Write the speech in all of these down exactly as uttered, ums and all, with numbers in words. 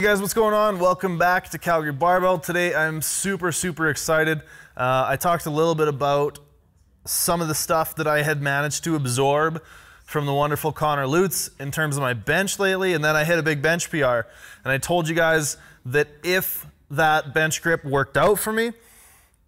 Hey guys, what's going on? Welcome back to Calgary Barbell. Today I'm super, super excited. Uh, I talked a little bit about some of the stuff that I had managed to absorb from the wonderful Connor Lutz in terms of my bench lately, and then I hit a big bench P R. And I told you guys that if that bench grip worked out for me,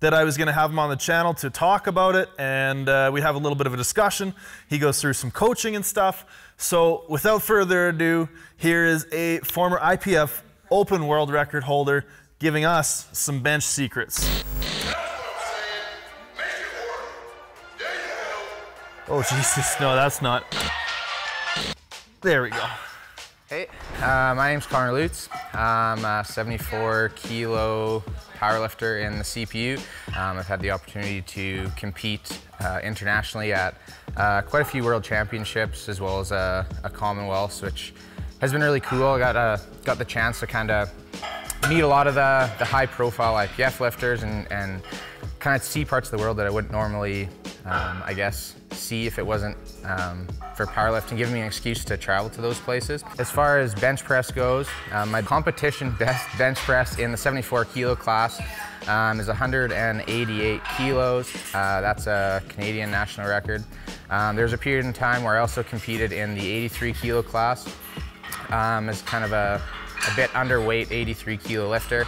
that I was gonna have him on the channel to talk about it, and uh, we have a little bit of a discussion. He goes through some coaching and stuff. So without further ado, here is a former I P F open world record holder giving us some bench secrets. That's what I'm saying. Make it work. Yeah, yeah. Oh Jesus, no, that's not. There we go. Hey, uh, my name's Connor Lutz. I'm a seventy-four kilo powerlifter in the C P U. Um, I've had the opportunity to compete uh, internationally at uh, quite a few world championships, as well as a, a Commonwealth, which has been really cool. I got a, got the chance to kind of meet a lot of the, the high-profile I P F lifters and, and kind of see parts of the world that I wouldn't normally, um, I guess, see if it wasn't um, for powerlifting, giving me an excuse to travel to those places. As far as bench press goes, um, my competition best bench press in the seventy-four kilo class um, is one hundred eighty-eight kilos. Uh, that's a Canadian national record. Um, there was a period in time where I also competed in the eighty-three kilo class um, as kind of a, a bit underweight eighty-three kilo lifter.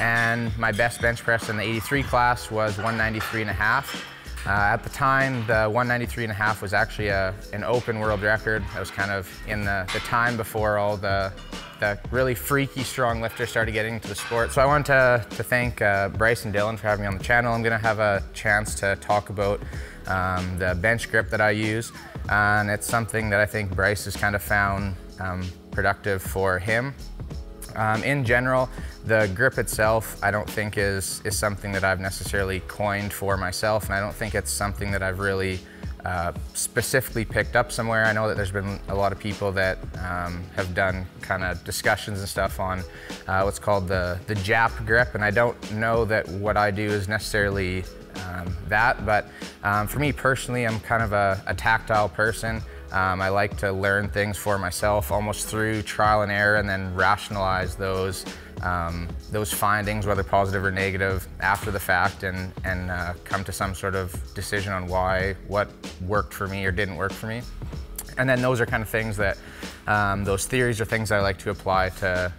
And my best bench press in the eighty-three class was one ninety-three and a half. Uh, at the time, the one ninety-three and a half was actually a, an open world record. That was kind of in the, the time before all the, the really freaky strong lifters started getting into the sport. So I want to, to thank uh, Bryce and Dylan for having me on the channel. I'm going to have a chance to talk about um, the bench grip that I use. Uh, and it's something that I think Bryce has kind of found um, productive for him. Um, in general, the grip itself, I don't think is, is something that I've necessarily coined for myself, and I don't think it's something that I've really uh, specifically picked up somewhere. I know that there's been a lot of people that um, have done kind of discussions and stuff on uh, what's called the, the Jap grip, and I don't know that what I do is necessarily um, that, but um, for me personally, I'm kind of a, a tactile person. Um, I like to learn things for myself almost through trial and error, and then rationalize those Um, those findings, whether positive or negative, after the fact, and, and uh, come to some sort of decision on why, what worked for me or didn't work for me. And then those are kind of things that, um, those theories are things that I like to apply to,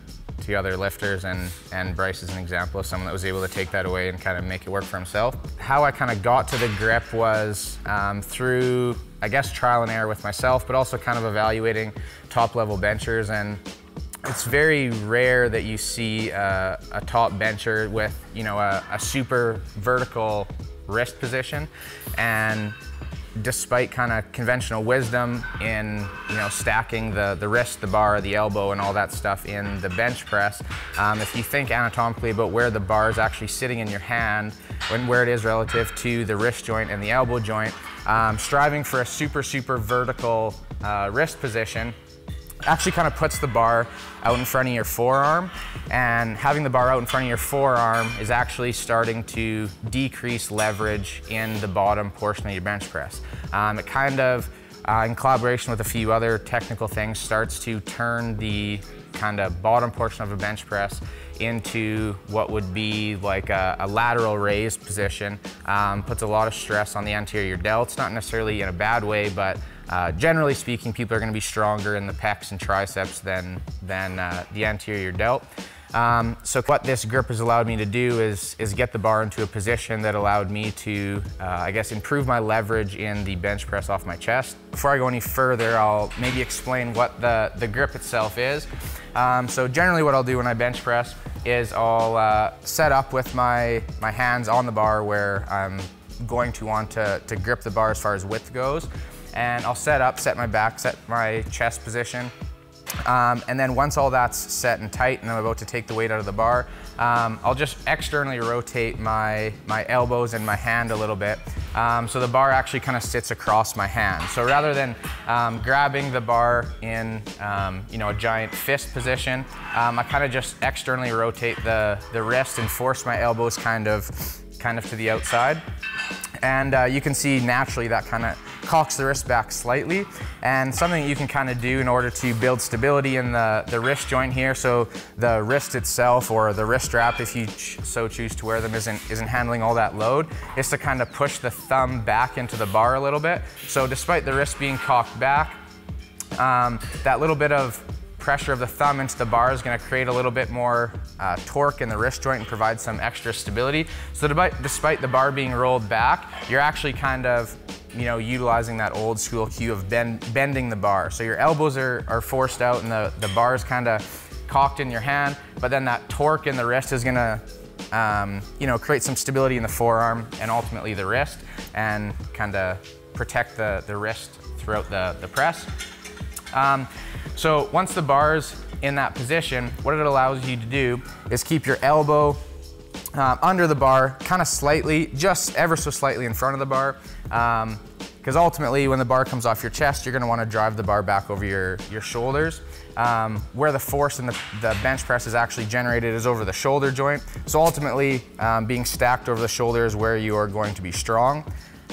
to other lifters, and, and Bryce is an example of someone that was able to take that away and kind of make it work for himself. How I kind of got to the grip was um, through, I guess, trial and error with myself, but also kind of evaluating top level benchers, and it's very rare that you see uh, a top bencher with, you know, a, a super vertical wrist position. And despite kind of conventional wisdom in, you know, stacking the, the wrist, the bar, the elbow, and all that stuff in the bench press, um, if you think anatomically about where the bar is actually sitting in your hand and where it is relative to the wrist joint and the elbow joint, um, striving for a super, super vertical uh, wrist position actually kind of puts the bar out in front of your forearm, and having the bar out in front of your forearm is actually starting to decrease leverage in the bottom portion of your bench press. Um, it kind of, uh, in collaboration with a few other technical things, starts to turn the kind of bottom portion of a bench press into what would be like a, a lateral raised position. Um, puts a lot of stress on the anterior delts, not necessarily in a bad way, but Uh, generally speaking, people are going to be stronger in the pecs and triceps than, than uh, the anterior delt. Um, so what this grip has allowed me to do is, is get the bar into a position that allowed me to, uh, I guess, improve my leverage in the bench press off my chest. Before I go any further, I'll maybe explain what the, the grip itself is. Um, so generally what I'll do when I bench press is I'll uh, set up with my, my hands on the bar where I'm going to want to, to grip the bar as far as width goes. And I'll set up, set my back, set my chest position. Um, and then once all that's set and tight and I'm about to take the weight out of the bar, um, I'll just externally rotate my, my elbows and my hand a little bit. Um, so the bar actually kind of sits across my hand. So rather than um, grabbing the bar in um, you know, a giant fist position, um, I kind of just externally rotate the, the wrist and force my elbows kind of kind of to the outside. And uh, you can see naturally that kind of cocks the wrist back slightly, and something that you can kind of do in order to build stability in the, the wrist joint here, so the wrist itself, or the wrist strap if you ch so choose to wear them, isn't, isn't handling all that load, is to kind of push the thumb back into the bar a little bit. So despite the wrist being cocked back, um, that little bit of pressure of the thumb into the bar is going to create a little bit more uh, torque in the wrist joint and provide some extra stability. So despite the bar being rolled back, you're actually kind of, you know, utilizing that old school cue of bend, bending the bar. So your elbows are, are forced out and the, the bar is kind of cocked in your hand, but then that torque in the wrist is going to um, you know, create some stability in the forearm and ultimately the wrist, and kind of protect the, the wrist throughout the, the press. Um, So once the bar's in that position, what it allows you to do is keep your elbow uh, under the bar, kind of slightly, just ever so slightly in front of the bar. Because um, ultimately, when the bar comes off your chest, you're going to want to drive the bar back over your, your shoulders. Um, where the force in the, the bench press is actually generated is over the shoulder joint. So ultimately, um, being stacked over the shoulder is where you are going to be strong.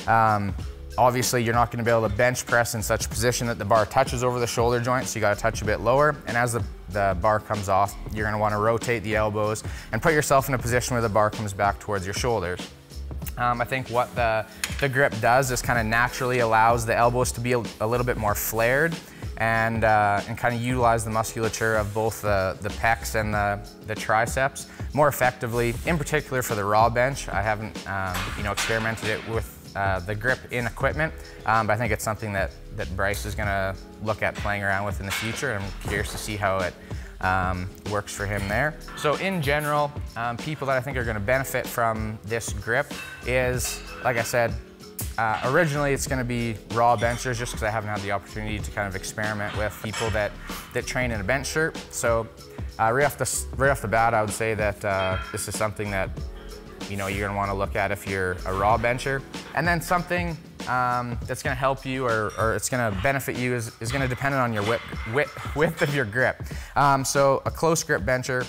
Um, Obviously, you're not going to be able to bench press in such a position that the bar touches over the shoulder joint, so you got to touch a bit lower. And as the, the bar comes off, you're going to want to rotate the elbows and put yourself in a position where the bar comes back towards your shoulders. Um, I think what the, the grip does is kind of naturally allows the elbows to be a, a little bit more flared, and, uh, and kind of utilize the musculature of both the, the pecs and the, the triceps more effectively, in particular for the raw bench. I haven't um, you know, experimented it with Uh, the grip in equipment, um, but I think it's something that, that Bryce is going to look at playing around with in the future, and I'm curious to see how it um, works for him there. So in general, um, people that I think are going to benefit from this grip is, like I said, uh, originally it's going to be raw benchers, just because I haven't had the opportunity to kind of experiment with people that, that train in a bench shirt. So uh, right, off the, right off the bat, I would say that uh, this is something that, you know, you're going to want to look at if you're a raw bencher. And then something um, that's going to help you, or, or it's going to benefit you, is, is going to depend on your whip, whip, width of your grip. Um, so a close grip bencher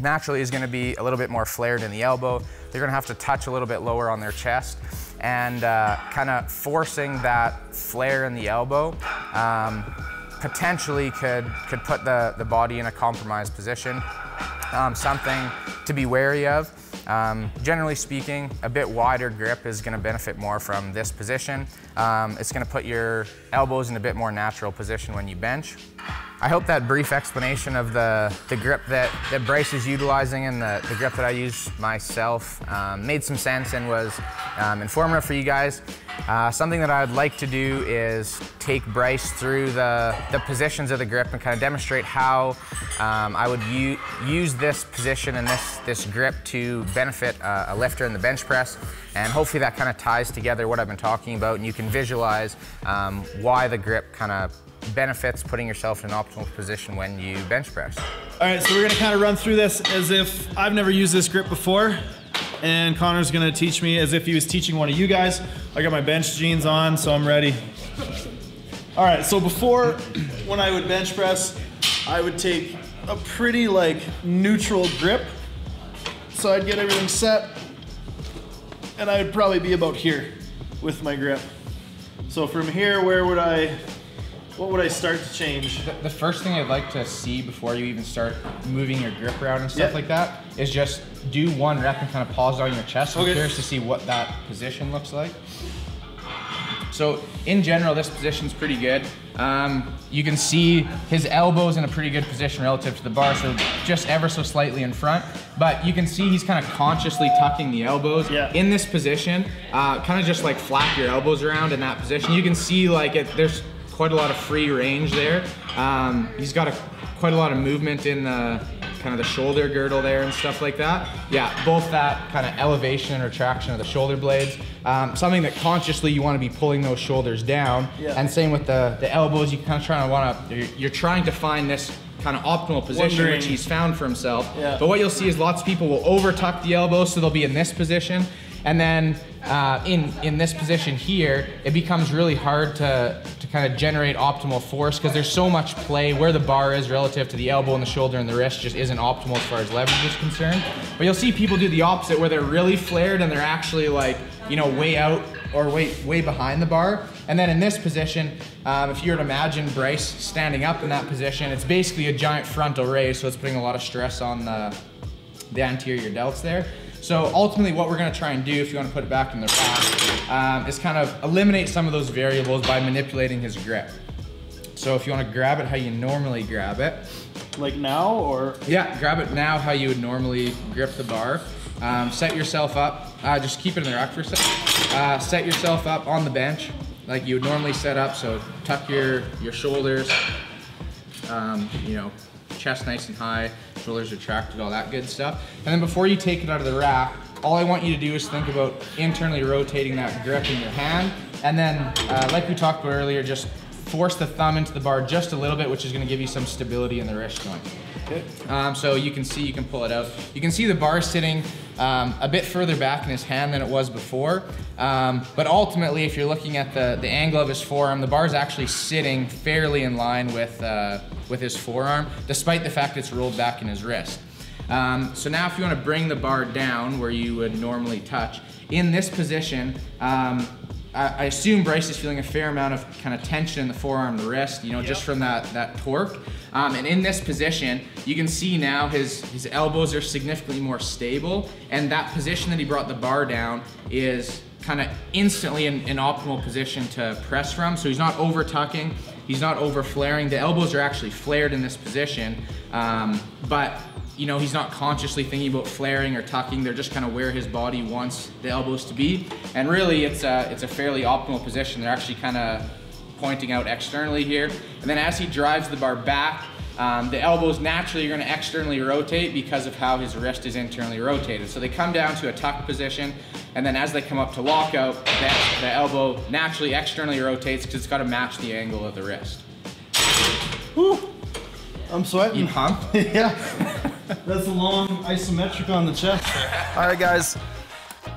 naturally is going to be a little bit more flared in the elbow. They're going to have to touch a little bit lower on their chest, and uh, kind of forcing that flare in the elbow um, potentially could, could put the, the body in a compromised position. Um, something to be wary of. Um, generally speaking, a bit wider grip is going to benefit more from this position. Um, it's going to put your elbows in a bit more natural position when you bench. I hope that brief explanation of the, the grip that, that Bryce is utilizing and the, the grip that I use myself um, made some sense and was um, informative for you guys. Uh, something that I'd like to do is take Bryce through the, the positions of the grip and kind of demonstrate how um, I would use this position and this, this grip to benefit uh, a lifter in the bench press. And hopefully that kind of ties together what I've been talking about, and you can visualize um, why the grip kind of benefits putting yourself in an optimal position when you bench press. All right, so we're going to kind of run through this as if I've never used this grip before, and Connor's going to teach me as if he was teaching one of you guys. I got my bench jeans on, so I'm ready. All right, so before, when I would bench press, I would take a pretty like neutral grip. So I'd get everything set, and I would probably be about here with my grip. So from here, where would I, what would I start to change? The, the first thing I'd like to see before you even start moving your grip around and stuff, yep, like that, is just do one rep and kind of pause on your chest. I'm okay. Curious to see what that position looks like. So in general, this position's pretty good. Um, you can see his elbow's in a pretty good position relative to the bar, so just ever so slightly in front. But you can see he's kind of consciously tucking the elbows. Yeah. In this position, uh, kind of just like flap your elbows around in that position. You can see like it, there's quite a lot of free range there. Um, he's got a, quite a lot of movement in the kind of the shoulder girdle there and stuff like that. Yeah, both that kind of elevation and retraction of the shoulder blades. Um, something that consciously you want to be pulling those shoulders down. Yeah. And same with the, the elbows, you kind of trying to want to, you're, you're trying to find this kind of optimal position, wondering, which he's found for himself. Yeah. But what you'll see is lots of people will over tuck the elbows, so they'll be in this position. And then uh, in, in this position here, it becomes really hard to, to kind of generate optimal force because there's so much play where the bar is relative to the elbow and the shoulder and the wrist just isn't optimal as far as leverage is concerned. But you'll see people do the opposite where they're really flared and they're actually like, you know, way out or way, way behind the bar. And then in this position, um, if you were to imagine Bryce standing up in that position, it's basically a giant frontal raise, so it's putting a lot of stress on the, the anterior delts there. So ultimately what we're gonna try and do, if you wanna put it back in the rack, um, is kind of eliminate some of those variables by manipulating his grip. So if you wanna grab it how you normally grab it. Like now, or? Yeah, grab it now how you would normally grip the bar. Um, set yourself up, uh, just keep it in the rack for a second. Uh, set yourself up on the bench like you would normally set up, so tuck your, your shoulders, um, you know, chest nice and high, shoulders retracted, all that good stuff. And then before you take it out of the rack, all I want you to do is think about internally rotating that grip in your hand. And then, uh, like we talked about earlier, just force the thumb into the bar just a little bit, which is gonna give you some stability in the wrist joint. Um, so you can see, you can pull it out. You can see the bar sitting um, a bit further back in his hand than it was before. Um, but ultimately, if you're looking at the, the angle of his forearm, the bar is actually sitting fairly in line with, uh, with his forearm, despite the fact it's rolled back in his wrist. Um, so now if you wanna bring the bar down where you would normally touch, in this position, um, I assume Bryce is feeling a fair amount of kind of tension in the forearm, the wrist, you know, yep. just from that, that torque. Um, and in this position, you can see now his, his elbows are significantly more stable. And that position that he brought the bar down is kind of instantly in an optimal position to press from. So he's not over tucking, he's not over flaring. The elbows are actually flared in this position, um, but you know, he's not consciously thinking about flaring or tucking. They're just kind of where his body wants the elbows to be. And really, it's a, it's a fairly optimal position. They're actually kind of pointing out externally here. And then as he drives the bar back, um, the elbows naturally are going to externally rotate because of how his wrist is internally rotated. So they come down to a tuck position, and then as they come up to lockout, the, the elbow naturally externally rotates because it's got to match the angle of the wrist. Whew. I'm sweating. You pumped? Yeah. That's a long isometric on the chest. All right, guys.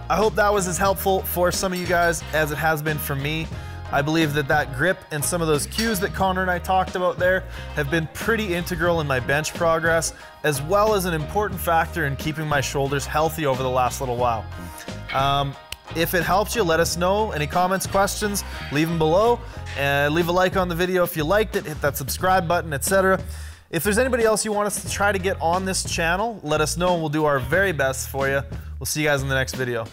I hope that was as helpful for some of you guys as it has been for me. I believe that that grip and some of those cues that Connor and I talked about there have been pretty integral in my bench progress, as well as an important factor in keeping my shoulders healthy over the last little while. Um, if it helps you, let us know. Any comments, questions, leave them below. Uh, leave a like on the video if you liked it, hit that subscribe button, et cetera. If there's anybody else you want us to try to get on this channel, let us know and we'll do our very best for you. We'll see you guys in the next video.